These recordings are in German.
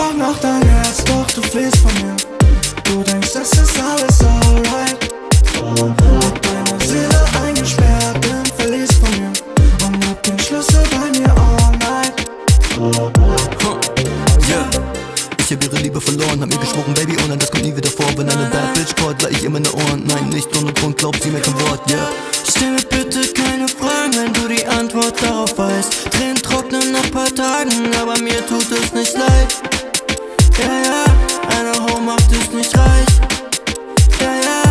frag nach dein Herz, doch du fliehst von mir. Du denkst, es ist alles alright. Hab deine Seele eingesperrt, bin verließ von mir und hab den Schlüssel bei mir all night. Ich hab ihre Liebe verloren, hab mir geschworen, Baby, und das kommt nie wieder vor. Wenn eine Bad Bitch callt, leih ich immer in die Ohren. Nein, nicht ohne Grund, glaubt sie mir kein Wort, yeah. Stell mir bitte keine Fragen, wenn du die Antwort darauf weißt. Tränen trocknen nach paar Tagen, aber mir tut es nicht leid. Ja, ja, eine Ho macht dich nicht reich. Ja, ja,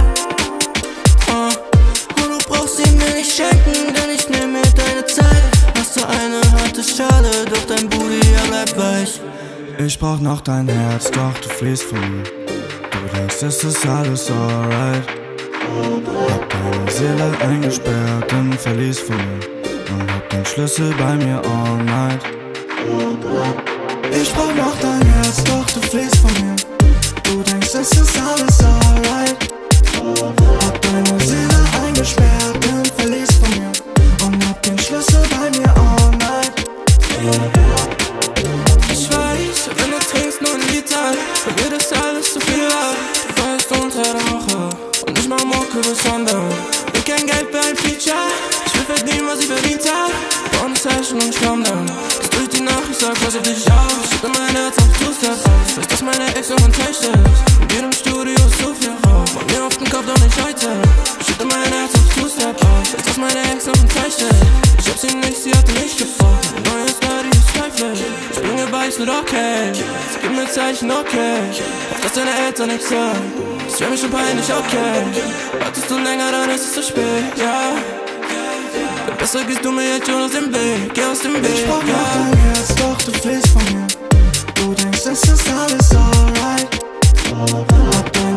und du brauchst sie mir nicht schenken, denn ich nehm mir deine Zeit. Hast du eine harte Schale, doch dein Booty, er bleibt weich. Ich brauch noch dein Herz, doch du fliehst von mir. Du denkst, es ist alles alright. Hab deine Seele eingesperrt und verließ von mir und hab den Schlüssel bei mir all night. Ich brauch noch dein Herz, doch du fliehst von mir. Du denkst, es ist alles alright. Hab deine Seele eingesperrt und verließ von mir und hab den Schlüssel bei mir all night. Wenn du trinkst, nur ein Liter, für mir das alles zu viel war. Du fällst unter der Woche und ich mach Mucke besonders. Ich kein Geld für ein Feature, ich will verdienen, was ich verdient hab. Born ist Session und ich komm dann. Ist durch die Nacht, ich sag, pass auf dich auf. Ich schütte mein Herz auf Two-Step, weiß, dass meine Ex noch enttäuscht ist. In jedem Studio ist so viel Rauch, mach mir auf den Kopf, doch nicht heute. Ich schütte mein Herz auf Two-Step, weiß, dass meine Ex noch enttäuscht ist. Ich hab sie nicht, sie hatte nicht gefragt. Ein neues Body ist teuflisch. Ist nicht okay, gib mir Zeichen, okay. Auf dass deine Eltern nichts sagen, es wär mir schon peinlich, okay. Wartest du länger, dann ist es zu spät, ja. Wenn besser gehst du mir jetzt schon aus dem Weg, geh aus dem Weg. Ich brauch noch dein Herz, doch du fliehst von mir. Du denkst, es ist alles alright.